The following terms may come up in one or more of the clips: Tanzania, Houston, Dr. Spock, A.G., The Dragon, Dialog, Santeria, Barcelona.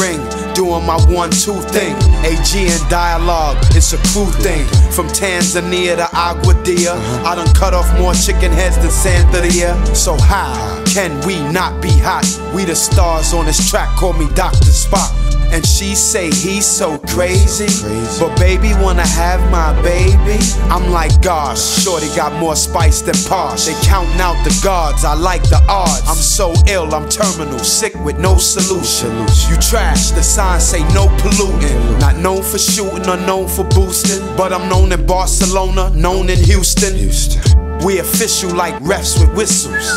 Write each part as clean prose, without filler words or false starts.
ring, doing my 1-2 thing. A.G. and Dialog, it's a crew thing. From Tanzania to Aguadia, I done cut off more chicken heads than Santeria. So how can we not be hot? We the stars on this track, call me Dr. Spock. And she say he's so crazy, but baby wanna have my baby. I'm like, gosh, shorty got more spice than posh. They counting out the gods, I like the odds. I'm so ill, I'm terminal, sick with no solution. You trash, the signs say no polluting. Not known for shooting or known for boosting, but I'm known in Barcelona, known in Houston. We official like refs with whistles.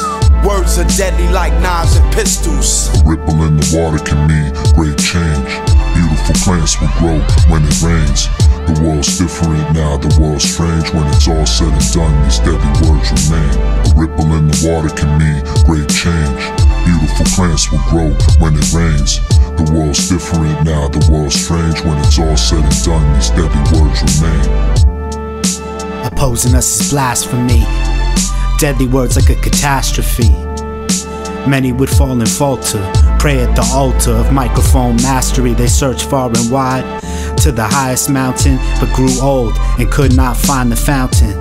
Words are deadly like knives and pistols. A ripple in the water can mean great change. Beautiful plants will grow when it rains. The world's different now, the world's strange. When it's all said and done, these deadly words remain. A ripple in the water can mean great change. Beautiful plants will grow when it rains. The world's different now, the world's strange. When it's all said and done, these deadly words remain. Opposing us is blasphemy. Deadly words like a catastrophe. Many would fall and falter, pray at the altar of microphone mastery. They searched far and wide to the highest mountain, but grew old and could not find the fountain.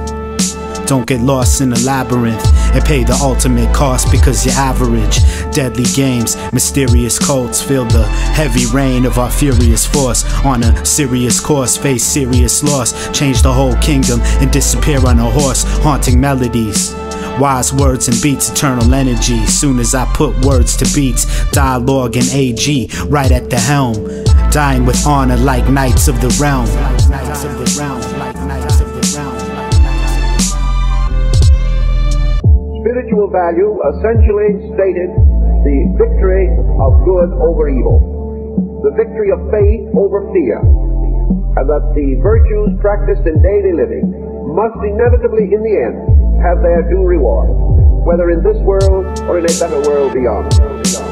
Don't get lost in the labyrinth and pay the ultimate cost because you're average. Deadly games, mysterious cults feel the heavy rain of our furious force. On a serious course, face serious loss. Change the whole kingdom and disappear on a horse. Haunting melodies, wise words and beats, eternal energy. Soon as I put words to beats, Dialogue and A.G. right at the helm. Dying with honor like knights of the realm. Spiritual value essentially stated the victory of good over evil, the victory of faith over fear, and that the virtues practiced in daily living must inevitably in the end have their due reward, whether in this world or in a better world beyond.